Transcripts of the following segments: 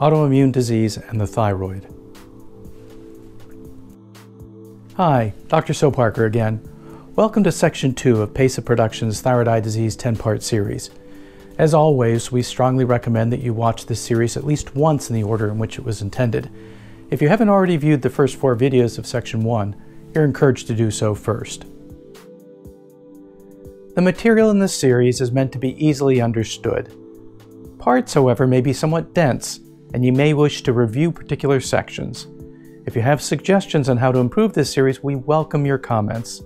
Autoimmune disease and the thyroid. Hi, Dr. Soparkar again. Welcome to Section 2 of PESA Production's Thyroid Eye Disease 10-part series. As always, we strongly recommend that you watch this series at least once in the order in which it was intended. If you haven't already viewed the first 4 videos of Section 1, you're encouraged to do so first. The material in this series is meant to be easily understood. Parts, however, may be somewhat dense, and you may wish to review particular sections. If you have suggestions on how to improve this series, we welcome your comments.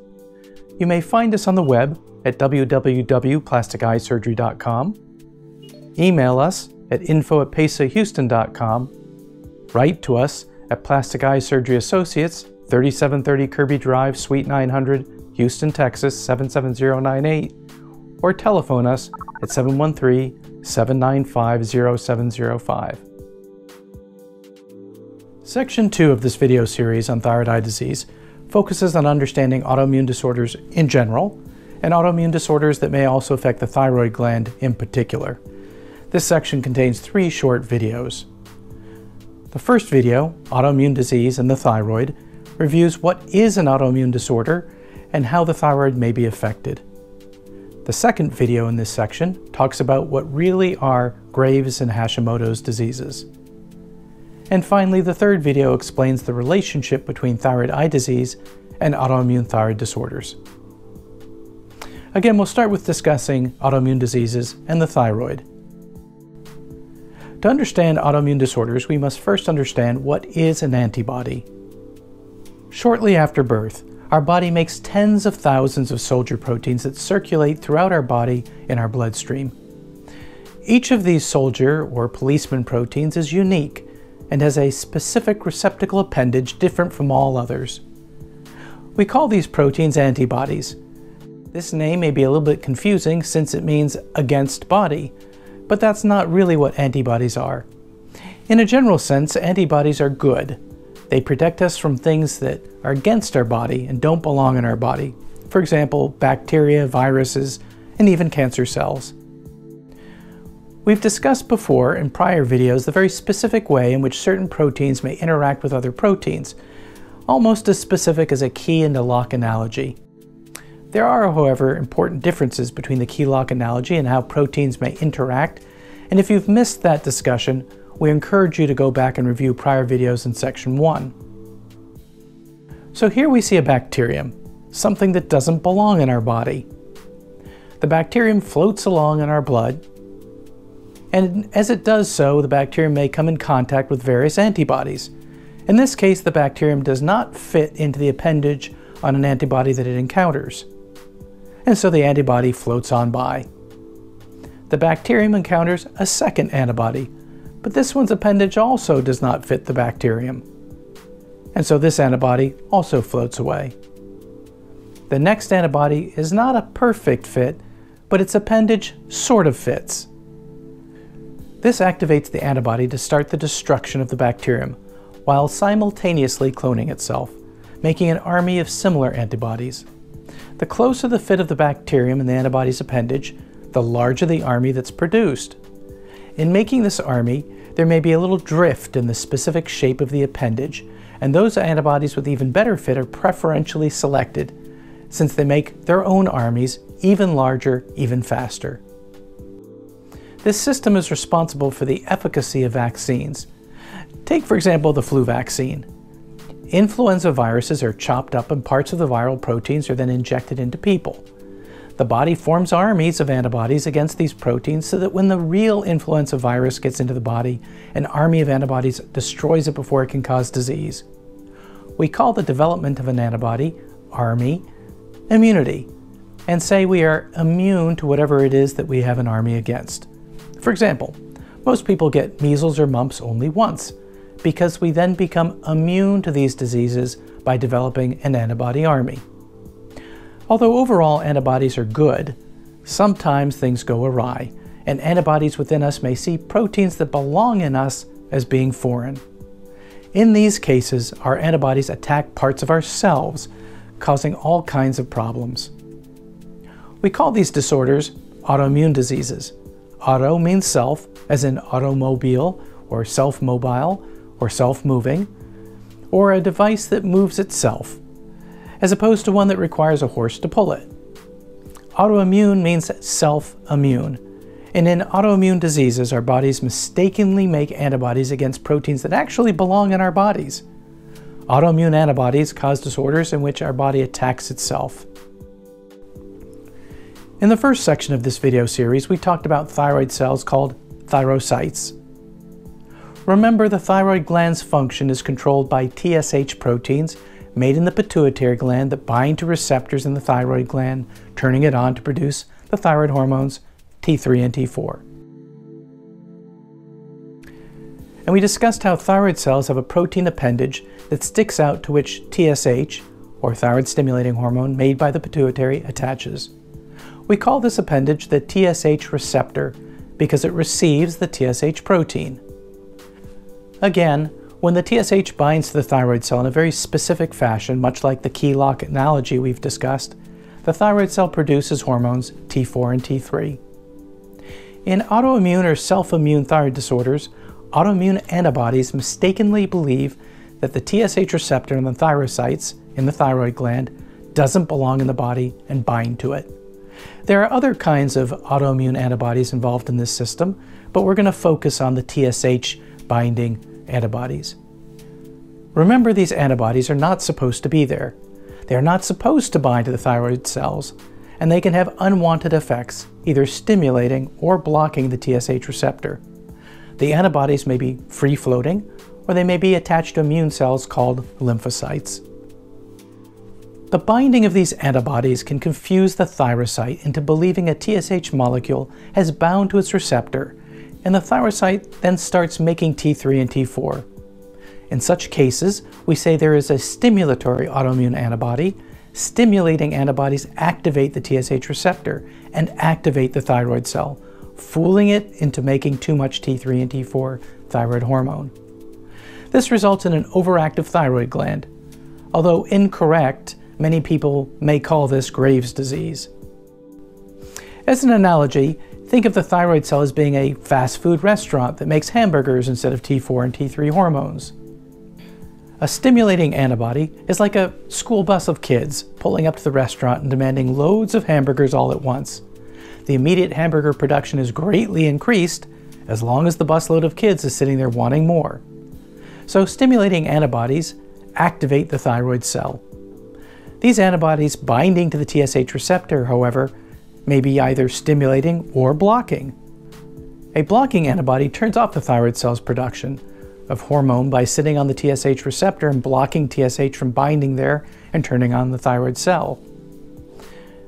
You may find us on the web at www.plasticeyesurgery.com, email us at info@pesahouston.com, write to us at Plastic Eye Surgery Associates, 3730 Kirby Drive, Suite 900, Houston, Texas, 77098, or telephone us at 713-795-0705. Section 2 of this video series on thyroid eye disease focuses on understanding autoimmune disorders in general, and autoimmune disorders that may also affect the thyroid gland in particular. This section contains 3 short videos. The first video, Autoimmune Disease and the Thyroid, reviews what is an autoimmune disorder and how the thyroid may be affected. The second video in this section talks about what really are Graves' and Hashimoto's diseases. And finally, the third video explains the relationship between thyroid eye disease and autoimmune thyroid disorders. Again, we'll start with discussing autoimmune diseases and the thyroid. To understand autoimmune disorders, we must first understand what is an antibody. Shortly after birth, our body makes tens of thousands of soldier proteins that circulate throughout our body in our bloodstream. Each of these soldier or policeman proteins is unique and has a specific receptacle appendage different from all others. We call these proteins antibodies. This name may be a little bit confusing since it means against body, but that's not really what antibodies are. In a general sense, antibodies are good. They protect us from things that are against our body and don't belong in our body. For example, bacteria, viruses, and even cancer cells. We've discussed before in prior videos the very specific way in which certain proteins may interact with other proteins, almost as specific as a key and a lock analogy. There are, however, important differences between the key-lock analogy and how proteins may interact, and if you've missed that discussion, we encourage you to go back and review prior videos in Section 1. So here we see a bacterium, something that doesn't belong in our body. The bacterium floats along in our blood, and as it does so, the bacterium may come in contact with various antibodies. In this case, the bacterium does not fit into the appendage on an antibody that it encounters, and so the antibody floats on by. The bacterium encounters a second antibody, but this one's appendage also does not fit the bacterium, and so this antibody also floats away. The next antibody is not a perfect fit, but its appendage sort of fits. This activates the antibody to start the destruction of the bacterium, while simultaneously cloning itself, making an army of similar antibodies. The closer the fit of the bacterium and the antibody's appendage, the larger the army that's produced. In making this army, there may be a little drift in the specific shape of the appendage, and those antibodies with even better fit are preferentially selected, since they make their own armies even larger, even faster. This system is responsible for the efficacy of vaccines. Take, for example, the flu vaccine. Influenza viruses are chopped up and parts of the viral proteins are then injected into people. The body forms armies of antibodies against these proteins so that when the real influenza virus gets into the body, an army of antibodies destroys it before it can cause disease. We call the development of an antibody, army, immunity, and say we are immune to whatever it is that we have an army against. For example, most people get measles or mumps only once, because we then become immune to these diseases by developing an antibody army. Although overall antibodies are good, sometimes things go awry, and antibodies within us may see proteins that belong in us as being foreign. In these cases, our antibodies attack parts of ourselves, causing all kinds of problems. We call these disorders autoimmune diseases. Auto means self, as in automobile, or self-mobile, or self-moving, or a device that moves itself, as opposed to one that requires a horse to pull it. Autoimmune means self-immune, and in autoimmune diseases, our bodies mistakenly make antibodies against proteins that actually belong in our bodies. Autoimmune antibodies cause disorders in which our body attacks itself. In the first section of this video series, we talked about thyroid cells called thyrocytes. Remember, the thyroid gland's function is controlled by TSH proteins made in the pituitary gland that bind to receptors in the thyroid gland, turning it on to produce the thyroid hormones T3 and T4. And we discussed how thyroid cells have a protein appendage that sticks out to which TSH, or thyroid stimulating hormone made by the pituitary, attaches. We call this appendage the TSH receptor because it receives the TSH protein. Again, when the TSH binds to the thyroid cell in a very specific fashion, much like the key lock analogy we've discussed, the thyroid cell produces hormones T4 and T3. In autoimmune or self-immune thyroid disorders, autoimmune antibodies mistakenly believe that the TSH receptor in the thyrocytes in the thyroid gland doesn't belong in the body and bind to it. There are other kinds of autoimmune antibodies involved in this system, but we're going to focus on the TSH binding antibodies. Remember, these antibodies are not supposed to be there. They are not supposed to bind to the thyroid cells, and they can have unwanted effects, either stimulating or blocking the TSH receptor. The antibodies may be free-floating, or they may be attached to immune cells called lymphocytes. The binding of these antibodies can confuse the thyrocyte into believing a TSH molecule has bound to its receptor, and the thyrocyte then starts making T3 and T4. In such cases, we say there is a stimulatory autoimmune antibody. Stimulating antibodies activate the TSH receptor and activate the thyroid cell, fooling it into making too much T3 and T4 thyroid hormone. This results in an overactive thyroid gland. Although incorrect, many people may call this Graves' disease. As an analogy, think of the thyroid cell as being a fast food restaurant that makes hamburgers instead of T4 and T3 hormones. A stimulating antibody is like a school bus of kids pulling up to the restaurant and demanding loads of hamburgers all at once. The immediate hamburger production is greatly increased as long as the busload of kids is sitting there wanting more. So stimulating antibodies activate the thyroid cell. These antibodies binding to the TSH receptor, however, may be either stimulating or blocking. A blocking antibody turns off the thyroid cell's production of hormone by sitting on the TSH receptor and blocking TSH from binding there and turning on the thyroid cell.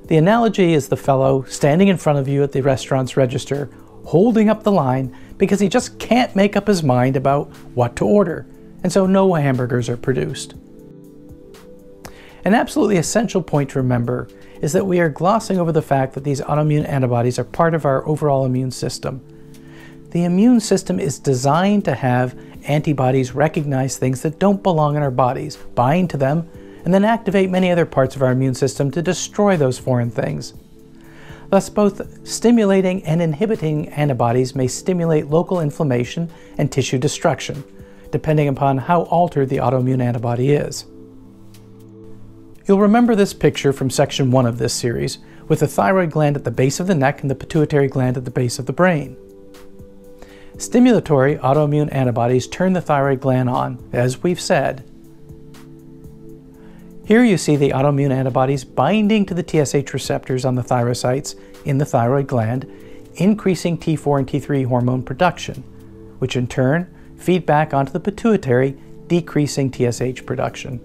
The analogy is the fellow standing in front of you at the restaurant's register, holding up the line because he just can't make up his mind about what to order, and so no hamburgers are produced. An absolutely essential point to remember is that we are glossing over the fact that these autoimmune antibodies are part of our overall immune system. The immune system is designed to have antibodies recognize things that don't belong in our bodies, bind to them, and then activate many other parts of our immune system to destroy those foreign things. Thus, both stimulating and inhibiting antibodies may stimulate local inflammation and tissue destruction, depending upon how altered the autoimmune antibody is. You'll remember this picture from section 1 of this series, with the thyroid gland at the base of the neck and the pituitary gland at the base of the brain. Stimulatory autoimmune antibodies turn the thyroid gland on, as we've said. Here you see the autoimmune antibodies binding to the TSH receptors on the thyrocytes in the thyroid gland, increasing T4 and T3 hormone production, which in turn feed back onto the pituitary, decreasing TSH production.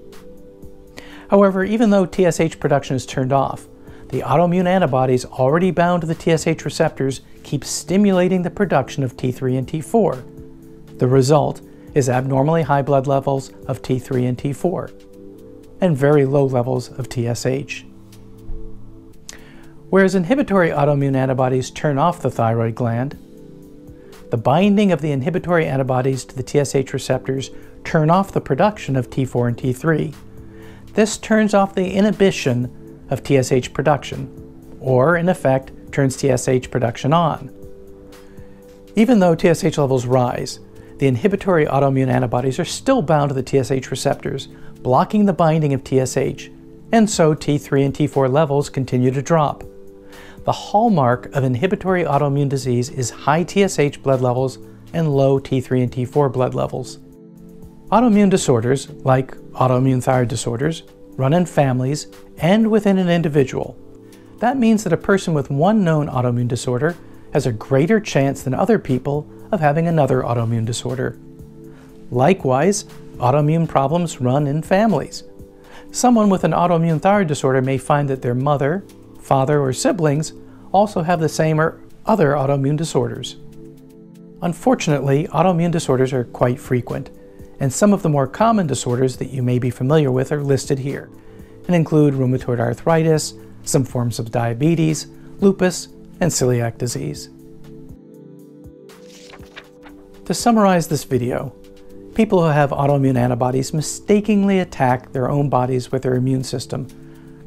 However, even though TSH production is turned off, the autoimmune antibodies already bound to the TSH receptors keep stimulating the production of T3 and T4. The result is abnormally high blood levels of T3 and T4, and very low levels of TSH. Whereas inhibitory autoimmune antibodies turn off the thyroid gland, the binding of the inhibitory antibodies to the TSH receptors turn off the production of T4 and T3. This turns off the inhibition of TSH production, or in effect, turns TSH production on. Even though TSH levels rise, the inhibitory autoimmune antibodies are still bound to the TSH receptors, blocking the binding of TSH, and so T3 and T4 levels continue to drop. The hallmark of inhibitory autoimmune disease is high TSH blood levels and low T3 and T4 blood levels. Autoimmune disorders, like autoimmune thyroid disorders, run in families and within an individual. That means that a person with one known autoimmune disorder has a greater chance than other people of having another autoimmune disorder. Likewise, autoimmune problems run in families. Someone with an autoimmune thyroid disorder may find that their mother, father, or siblings also have the same or other autoimmune disorders. Unfortunately, autoimmune disorders are quite frequent, and some of the more common disorders that you may be familiar with are listed here, and include rheumatoid arthritis, some forms of diabetes, lupus, and celiac disease. To summarize this video, people who have autoimmune antibodies mistakenly attack their own bodies with their immune system,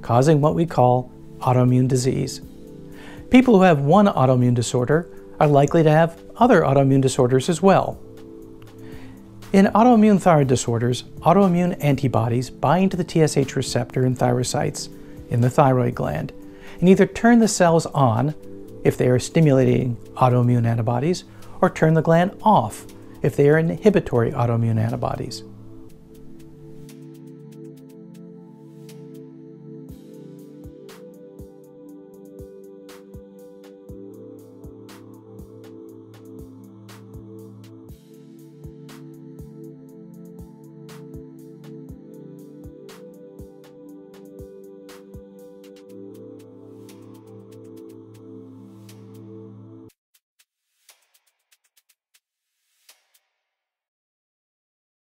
causing what we call autoimmune disease. People who have one autoimmune disorder are likely to have other autoimmune disorders as well. In autoimmune thyroid disorders, autoimmune antibodies bind to the TSH receptor in thyrocytes in the thyroid gland and either turn the cells on if they are stimulating autoimmune antibodies, or turn the gland off if they are inhibitory autoimmune antibodies.